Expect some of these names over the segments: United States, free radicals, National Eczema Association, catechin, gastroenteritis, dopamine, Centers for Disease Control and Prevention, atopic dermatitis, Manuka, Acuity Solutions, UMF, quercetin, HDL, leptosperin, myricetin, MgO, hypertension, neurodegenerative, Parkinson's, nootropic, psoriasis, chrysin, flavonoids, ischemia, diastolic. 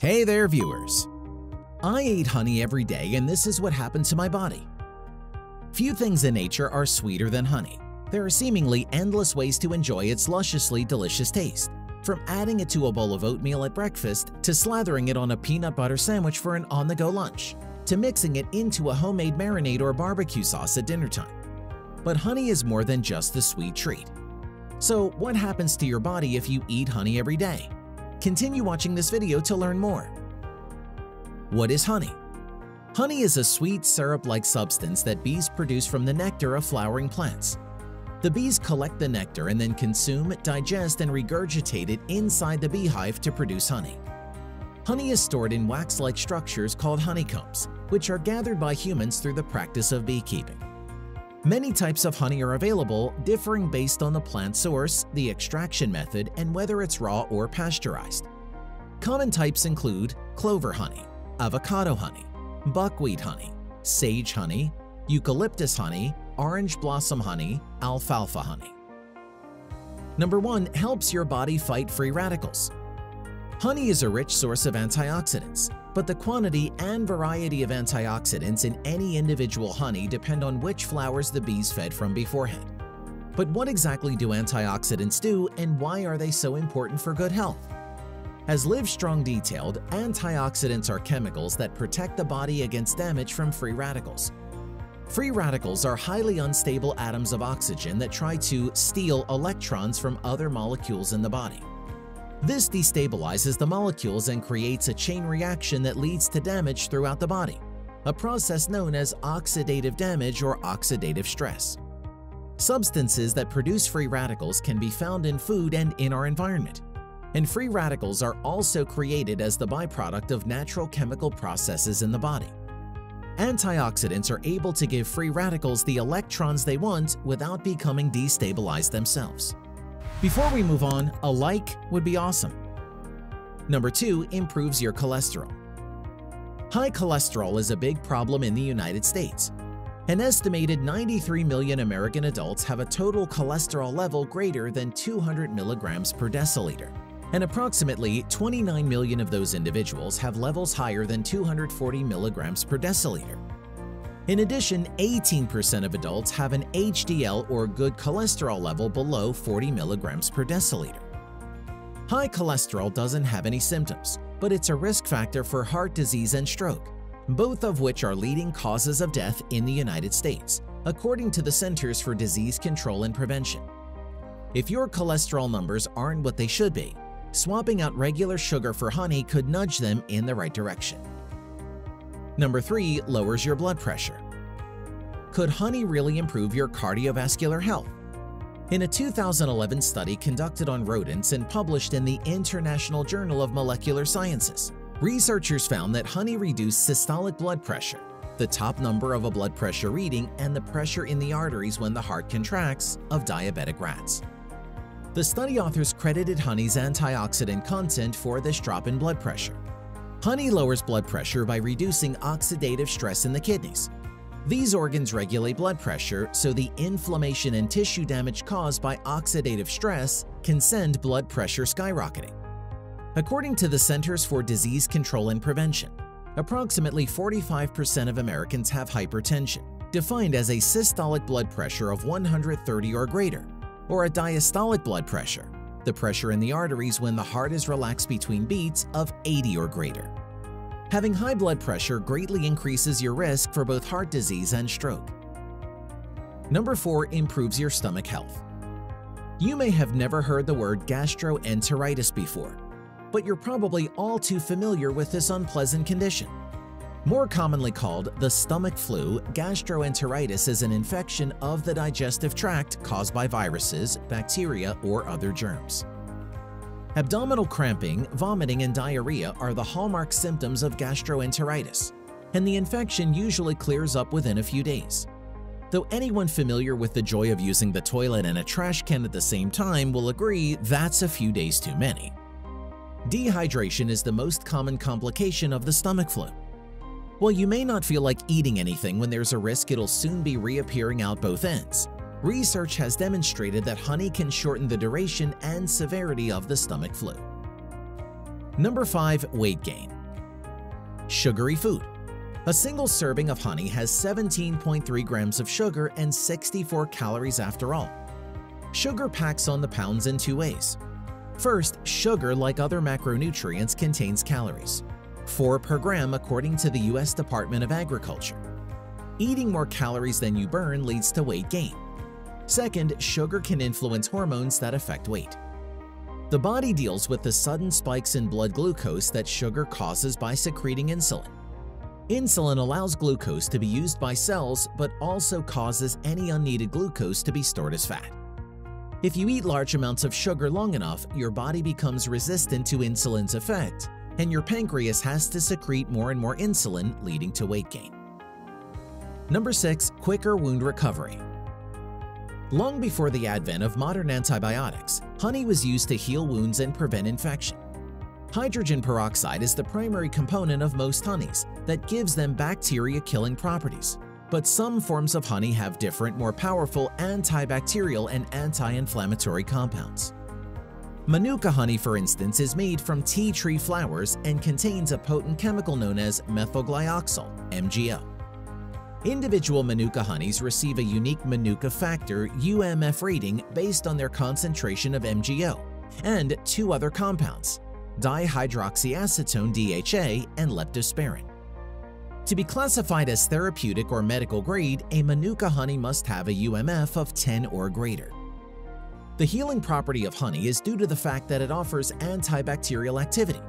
Hey there, viewers. I ate honey every day, and this is what happened to my body. Few things in nature are sweeter than honey. There are seemingly endless ways to enjoy its lusciously delicious taste, from adding it to a bowl of oatmeal at breakfast, to slathering it on a peanut butter sandwich for an on-the-go lunch, to mixing it into a homemade marinade or barbecue sauce at dinner time. But honey is more than just the sweet treat. So what happens to your body if you eat honey every day? Continue watching this video to learn more. What is honey? Honey is a sweet syrup-like substance that bees produce from the nectar of flowering plants. The bees collect the nectar and then consume, digest, and regurgitate it inside the beehive to produce honey. Honey is stored in wax-like structures called honeycombs, which are gathered by humans through the practice of beekeeping. Many types of honey are available, differing based on the plant source, the extraction method, and whether it's raw or pasteurized. Common types include clover honey, avocado honey, buckwheat honey, sage honey, eucalyptus honey, orange blossom honey, alfalfa honey. Number 1. Helps your body fight free radicals. Honey is a rich source of antioxidants, but the quantity and variety of antioxidants in any individual honey depend on which flowers the bees fed from beforehand. But what exactly do antioxidants do, and why are they so important for good health? As Livestrong detailed, antioxidants are chemicals that protect the body against damage from free radicals. Free radicals are highly unstable atoms of oxygen that try to steal electrons from other molecules in the body. This destabilizes the molecules and creates a chain reaction that leads to damage throughout the body, a process known as oxidative damage or oxidative stress. Substances that produce free radicals can be found in food and in our environment, and free radicals are also created as the byproduct of natural chemical processes in the body. Antioxidants are able to give free radicals the electrons they want without becoming destabilized themselves. Before we move on, a like would be awesome. Number 2. Improves your cholesterol. High cholesterol is a big problem in the United States. An estimated 93 million American adults have a total cholesterol level greater than 200 milligrams per deciliter, and approximately 29 million of those individuals have levels higher than 240 milligrams per deciliter. In addition, 18% of adults have an HDL or good cholesterol level below 40 milligrams per deciliter. High cholesterol doesn't have any symptoms, but it's a risk factor for heart disease and stroke, both of which are leading causes of death in the United States, according to the Centers for Disease Control and Prevention. If your cholesterol numbers aren't what they should be, swapping out regular sugar for honey could nudge them in the right direction. Number 3. Lowers your blood pressure. Could honey really improve your cardiovascular health? In a 2011 study conducted on rodents and published in the International Journal of Molecular Sciences, researchers found that honey reduced systolic blood pressure, the top number of a blood pressure reading, and the pressure in the arteries when the heart contracts of diabetic rats. The study authors credited honey's antioxidant content for this drop in blood pressure. Honey lowers blood pressure by reducing oxidative stress in the kidneys. These organs regulate blood pressure, so the inflammation and tissue damage caused by oxidative stress can send blood pressure skyrocketing. According to the Centers for Disease Control and Prevention, approximately 45% of Americans have hypertension, defined as a systolic blood pressure of 130 or greater, or a diastolic blood pressure, the pressure in the arteries when the heart is relaxed between beats, of 80 or greater. Having high blood pressure greatly increases your risk for both heart disease and stroke. Number 4. Improves your stomach health. You may have never heard the word gastroenteritis before, but you're probably all too familiar with this unpleasant condition. More commonly called the stomach flu, gastroenteritis is an infection of the digestive tract caused by viruses, bacteria, or other germs. Abdominal cramping, vomiting, and diarrhea are the hallmark symptoms of gastroenteritis, and the infection usually clears up within a few days. Though anyone familiar with the joy of using the toilet and a trash can at the same time will agree that's a few days too many. Dehydration is the most common complication of the stomach flu. While you may not feel like eating anything when there's a risk it'll soon be reappearing out both ends, research has demonstrated that honey can shorten the duration and severity of the stomach flu. Number 5. Weight gain. Sugary food. A single serving of honey has 17.3 grams of sugar and 64 calories after all. Sugar packs on the pounds in two ways. First, sugar, like other macronutrients, contains calories, 4 per gram according to the U.S. Department of Agriculture. Eating more calories than you burn leads to weight gain. Second, sugar can influence hormones that affect weight. The body deals with the sudden spikes in blood glucose that sugar causes by secreting insulin. Insulin allows glucose to be used by cells but also causes any unneeded glucose to be stored as fat. If you eat large amounts of sugar long enough, your body becomes resistant to insulin's effect, and your pancreas has to secrete more and more insulin, leading to weight gain. Number 6. Quicker wound recovery. Long before the advent of modern antibiotics, honey was used to heal wounds and prevent infection. Hydrogen peroxide is the primary component of most honeys that gives them bacteria-killing properties, but some forms of honey have different, more powerful antibacterial and anti-inflammatory compounds. Manuka honey, for instance, is made from tea tree flowers and contains a potent chemical known as methylglyoxal, MgO. Individual Manuka honeys receive a unique Manuka factor UMF rating based on their concentration of MgO and two other compounds, dihydroxyacetone (DHA) and leptosperin. To be classified as therapeutic or medical grade, a Manuka honey must have a UMF of 10 or greater. The healing property of honey is due to the fact that it offers antibacterial activity,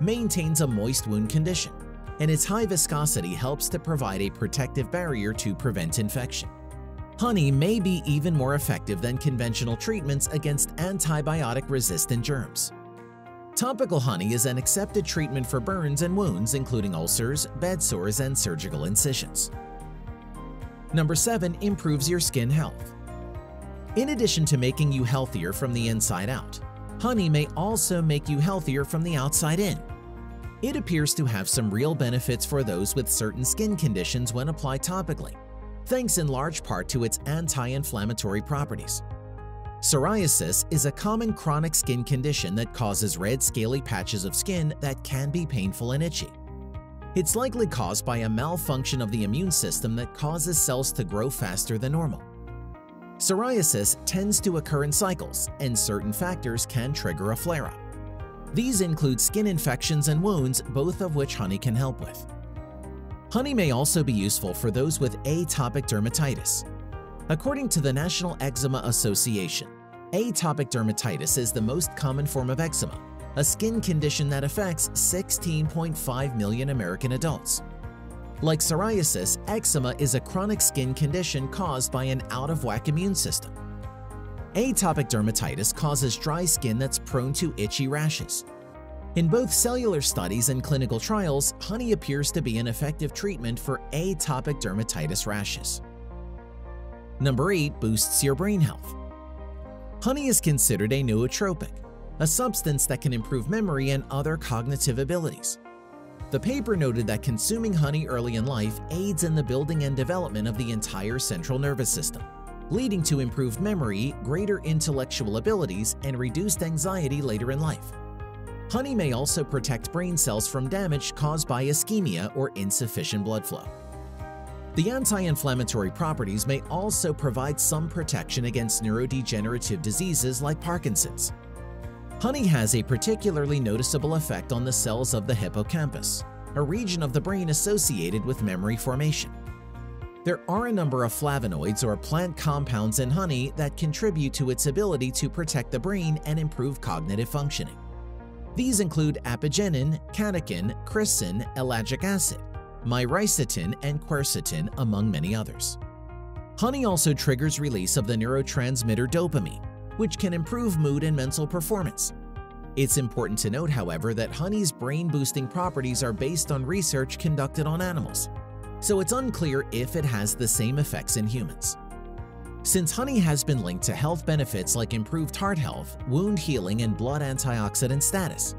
maintains a moist wound condition, and its high viscosity helps to provide a protective barrier to prevent infection. Honey may be even more effective than conventional treatments against antibiotic-resistant germs. Topical honey is an accepted treatment for burns and wounds, including ulcers, bed sores, and surgical incisions. Number 7. Improves your skin health. In addition to making you healthier from the inside out, honey may also make you healthier from the outside in. It appears to have some real benefits for those with certain skin conditions when applied topically, thanks in large part to its anti-inflammatory properties. Psoriasis is a common chronic skin condition that causes red, scaly patches of skin that can be painful and itchy. It's likely caused by a malfunction of the immune system that causes cells to grow faster than normal. Psoriasis tends to occur in cycles, and certain factors can trigger a flare-up. These include skin infections and wounds, both of which honey can help with. Honey may also be useful for those with atopic dermatitis. According to the National Eczema Association, atopic dermatitis is the most common form of eczema, a skin condition that affects 16.5 million American adults. Like psoriasis, eczema is a chronic skin condition caused by an out-of-whack immune system. Atopic dermatitis causes dry skin that's prone to itchy rashes. In both cellular studies and clinical trials, honey appears to be an effective treatment for atopic dermatitis rashes. Number 8. Boosts your brain health. Honey is considered a nootropic, a substance that can improve memory and other cognitive abilities. The paper noted that consuming honey early in life aids in the building and development of the entire central nervous system, leading to improved memory, greater intellectual abilities, and reduced anxiety later in life. Honey may also protect brain cells from damage caused by ischemia or insufficient blood flow. The anti-inflammatory properties may also provide some protection against neurodegenerative diseases like Parkinson's. Honey has a particularly noticeable effect on the cells of the hippocampus, a region of the brain associated with memory formation. There are a number of flavonoids or plant compounds in honey that contribute to its ability to protect the brain and improve cognitive functioning. These include apigenin, catechin, chrysin, ellagic acid, myricetin, and quercetin, among many others. Honey also triggers release of the neurotransmitter dopamine, which can improve mood and mental performance. It's important to note, however, that honey's brain-boosting properties are based on research conducted on animals, so it's unclear if it has the same effects in humans. Since honey has been linked to health benefits like improved heart health, wound healing, and blood antioxidant status,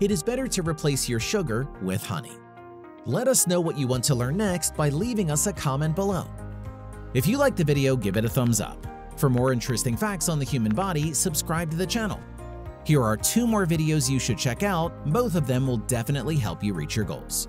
it is better to replace your sugar with honey. Let us know what you want to learn next by leaving us a comment below. If you liked the video, give it a thumbs up. For more interesting facts on the human body, subscribe to the channel. Here are 2 more videos you should check out. Both of them will definitely help you reach your goals.